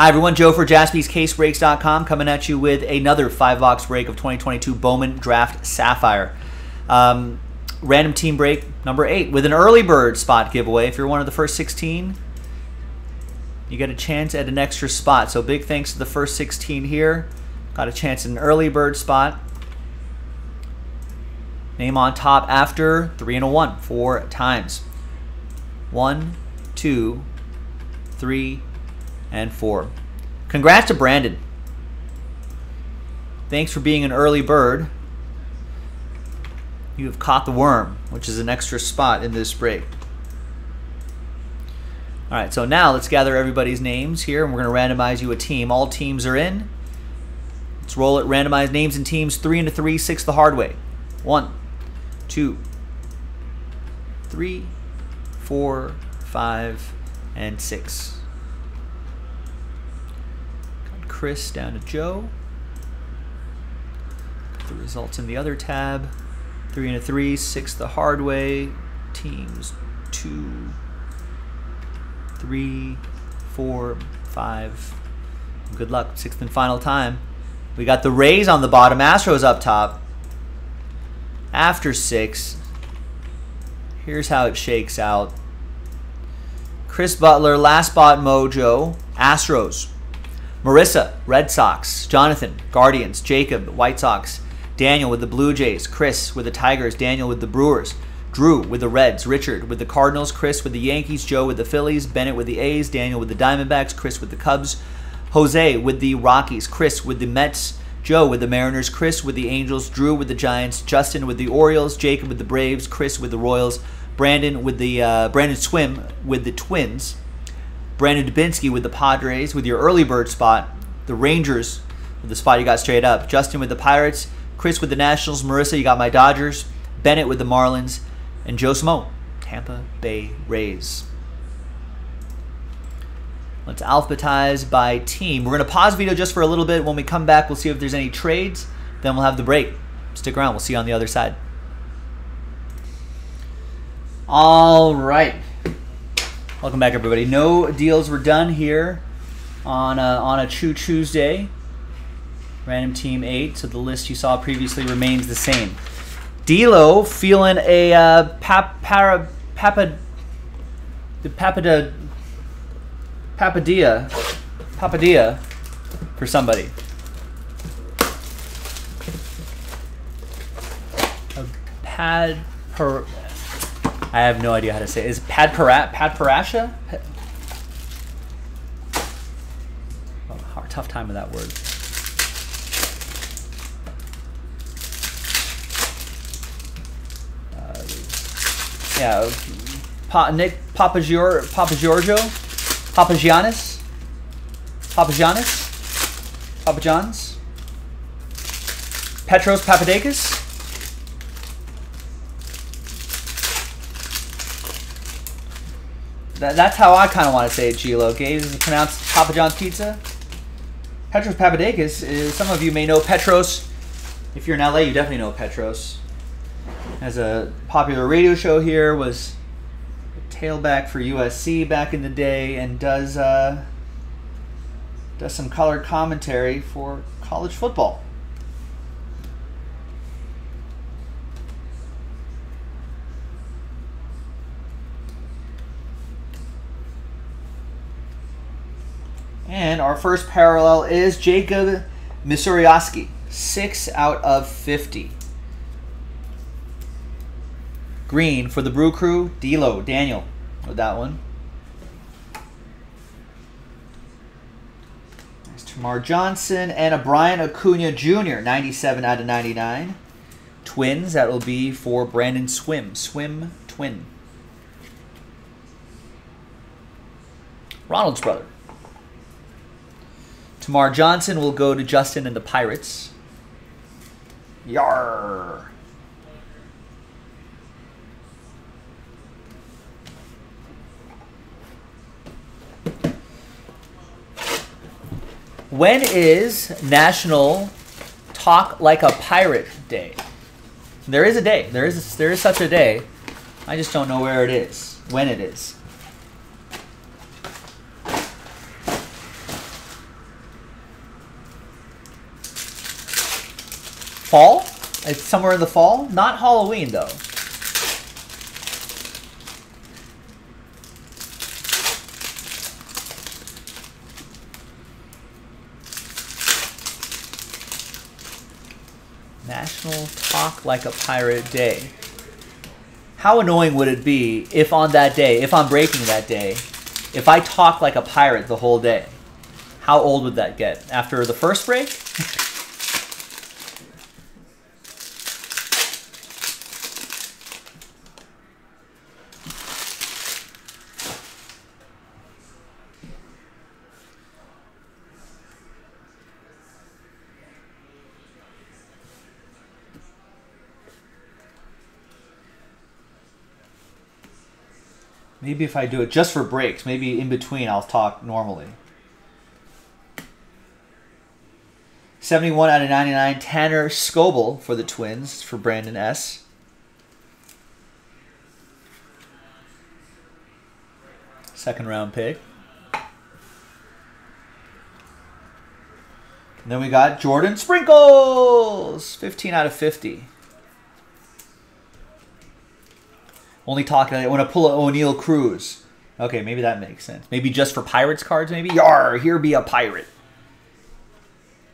Hi everyone, Joe for JaspysCaseBreaks.com coming at you with another 5-box break of 2022 Bowman Draft Sapphire. Random team break number 8 with an early bird spot giveaway. If you're one of the first 16, you get a chance at an extra spot. So big thanks to the first 16 here. Got a chance at an early bird spot. Name on top after 3 and a 1, 4 times. 1, 2, 3, and 4. Congrats to Brandon. Thanks for being an early bird. You have caught the worm, which is an extra spot in this break. All right, so now let's gather everybody's names here, and we're going to randomize you a team. All teams are in. Let's roll it. Randomize names and teams 3 and a 3, 6 the hard way. 1, 2, 3, 4, 5, and 6. Got Chris down to Joe. Put the results in the other tab. 3 and a 3, 6 the hard way. Teams 2, 3, 4, 5. Good luck. 6th and final time. We got the Rays on the bottom, Astros up top. After 6, here's how it shakes out. Chris Butler, last spot mojo, Astros. Marissa, Red Sox. Jonathan, Guardians. Jacob, White Sox. Daniel with the Blue Jays. Chris with the Tigers. Daniel with the Brewers. Drew with the Reds. Richard with the Cardinals. Chris with the Yankees. Joe with the Phillies. Bennett with the A's. Daniel with the Diamondbacks. Chris with the Cubs. Jose with the Rockies. Chris with the Mets. Joe with the Mariners, Chris with the Angels, Drew with the Giants, Justin with the Orioles, Jacob with the Braves, Chris with the Royals, Brandon with the Brandon Swim with the Twins, Brandon Dubinsky with the Padres with your early bird spot, the Rangers with the spot you got straight up, Justin with the Pirates, Chris with the Nationals, Marissa you got my Dodgers, Bennett with the Marlins, and Joe Simone, Tampa Bay Rays. Let's alphabetize by team. We're going to pause the video just for a little bit. When we come back, we'll see if there's any trades. Then we'll have the break. Stick around. We'll see you on the other side. All right. Welcome back, everybody. No deals were done here on a Chew Tuesday. Random team 8. So the list you saw previously remains the same. D'Lo feeling a Papadia for somebody. A pad per... I have no idea how to say it. Is Pad Parasha? Oh, tough time with that word. Yeah, Nick Papagiorgio. Papagiannis, Petros Papadakis, that's how I kind of want to say it, Gilo. Okay, this is pronounced Papa John's Pizza. Petros Papadakis is, some of you may know Petros. If you're in LA, you definitely know Petros. Has a popular radio show here, was tailback for USC back in the day, and does some color commentary for college football. And our first parallel is Jacob Misurioski, 6 out of 50. Green for the Brew Crew, D'Lo, Daniel with that one. There's Tamar Johnson and a Brian Acuna Jr., 97 out of 99. Twins, that will be for Brandon Swim, Swim Twin. Ronald's brother. Tamar Johnson will go to Justin and the Pirates. Yarr. When is National Talk Like a Pirate Day? There is a day. There is such a day. I just don't know where it is, when it is. fall. It's somewhere in the fall. Not Halloween, though. National Talk Like a Pirate Day. How annoying would it be if on that day, if I'm breaking that day, if I talk like a pirate the whole day? How old would that get? After the first break? Maybe if I do it just for breaks, maybe in between I'll talk normally. 71 out of 99, Tanner Scoble for the Twins, for Brandon S. Second round pick. And then we got Jordan Sprinkles, 15 out of 50. Only talking, I want to pull an O'Neill Cruz. Okay, maybe that makes sense. Maybe just for Pirates cards, maybe? Yar, here be a pirate.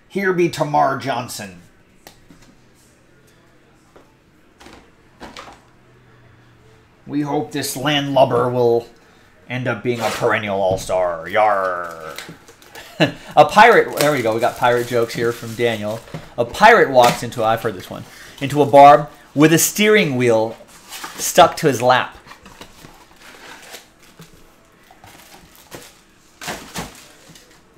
Here be Tamar Johnson. We hope this landlubber will end up being a perennial all-star. Yar. A pirate, there we go, we got pirate jokes here from Daniel. A pirate walks into, I've heard this one, into a bar with a steering wheel stuck to his lap.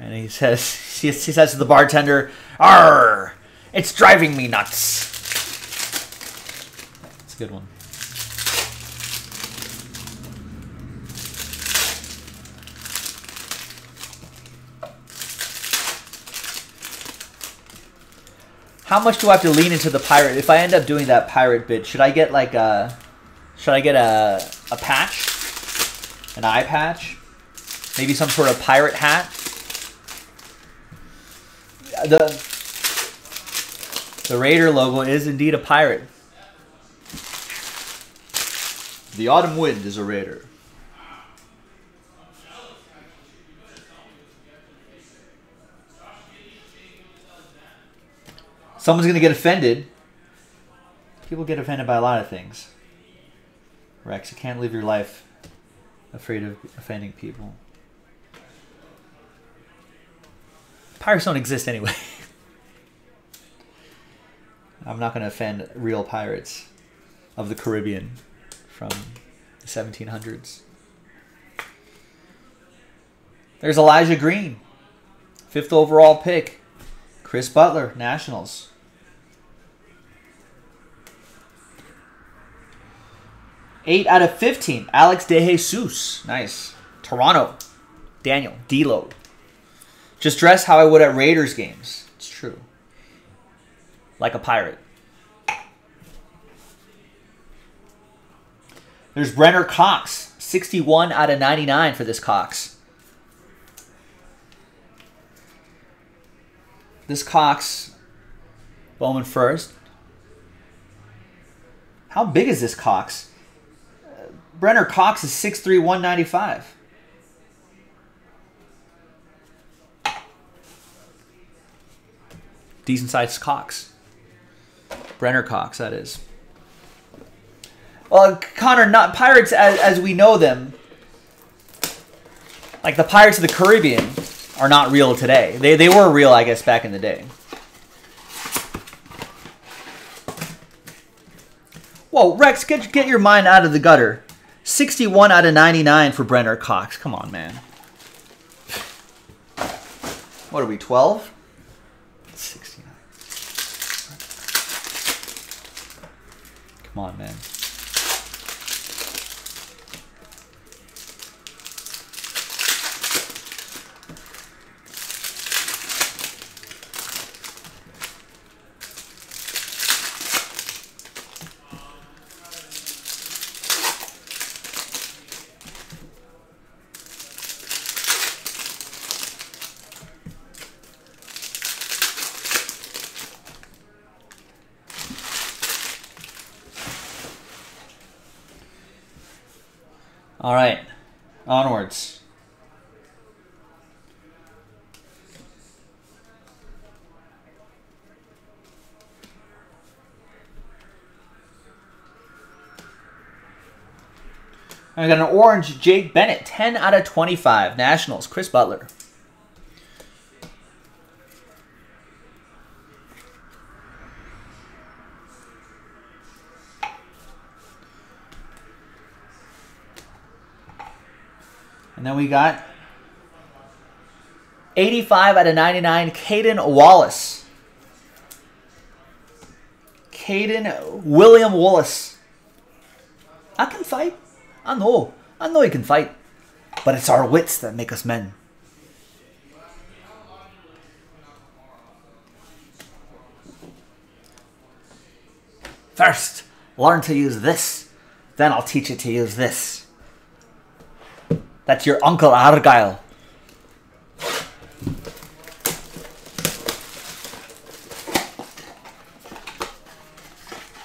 And he says, she says to the bartender, "Arr, it's driving me nuts." That's a good one. How much do I have to lean into the pirate? If I end up doing that pirate bit, should I get like a... should I get a patch? An eye patch? Maybe some sort of pirate hat? The Raider logo is indeed a pirate. The Autumn Wind is a Raider. Someone's going to get offended. People get offended by a lot of things. Rex, you can't live your life afraid of offending people. Pirates don't exist anyway. I'm not going to offend real pirates of the Caribbean from the 1700s. There's Elijah Green, 5th overall pick. Chris Butler, Nationals. Eight out of 15, Alex De Jesus. Nice. Toronto, Daniel, D-Lo. Just dress how I would at Raiders games. It's true. Like a pirate. There's Brenner Cox, 61 out of 99 for this Cox. This Cox, Bowman first. How big is this Cox? Brenner Cox is 6'3", 195. Decent sized Cox. Brenner Cox, that is. Well, Connor, not pirates as we know them. Like the Pirates of the Caribbean are not real today. They were real, I guess, back in the day. Whoa, Rex, get your mind out of the gutter. 61 out of 99 for Brenner Cox. Come on, man. What are we, 12? 69. Come on, man. All right, onwards. I got an orange Jake Bennett, 10 out of 25. Nationals, Chris Butler. And then we got 85 out of 99, Kaden Wallace. Kaden William Wallace. I can fight. I know he can fight, but it's our wits that make us men. First, learn to use this. Then I'll teach you to use this. That's your Uncle Argyle.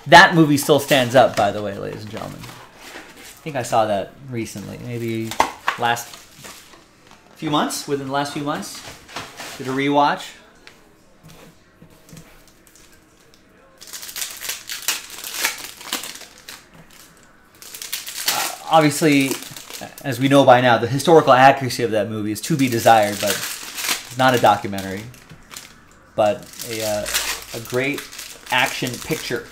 That movie still stands up, by the way, ladies and gentlemen. I think I saw that recently, maybe within the last few months. Did a rewatch. Obviously, as we know by now, the historical accuracy of that movie is to be desired, but it's not a documentary, but a great action picture.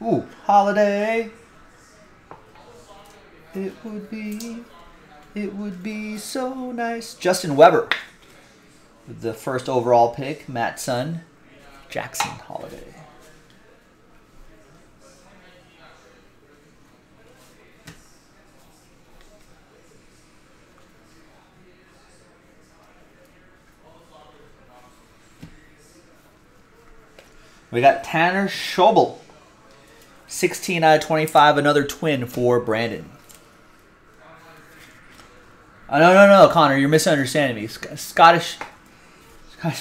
Ooh, Holiday. It would be so nice. Justin Weber, the first overall pick. Matt's son, Jackson Holiday. We got Tanner Scoble. 16 out of 25, another twin for Brandon. Oh, no, Connor, you're misunderstanding me. Scottish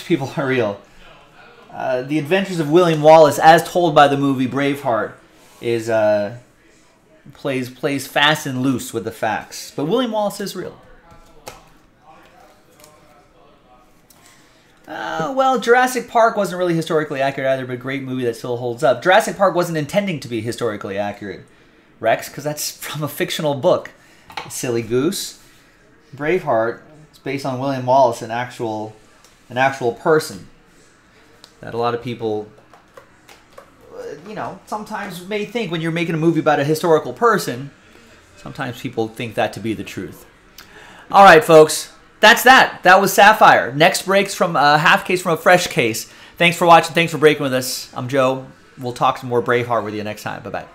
people are real. The Adventures of William Wallace, as told by the movie Braveheart, is plays fast and loose with the facts. But William Wallace is real. Well, Jurassic Park wasn't really historically accurate either, but a great movie that still holds up. Jurassic Park wasn't intending to be historically accurate, Rex, because that's from a fictional book, silly goose. Braveheart is based on William Wallace, an actual person that a lot of people, you know, sometimes may think when you're making a movie about a historical person, sometimes people think that to be the truth. All right, folks. That's that. That was Sapphire. Next break's from a half case from a fresh case. Thanks for watching. Thanks for breaking with us. I'm Joe. We'll talk some more Braveheart with you next time. Bye-bye.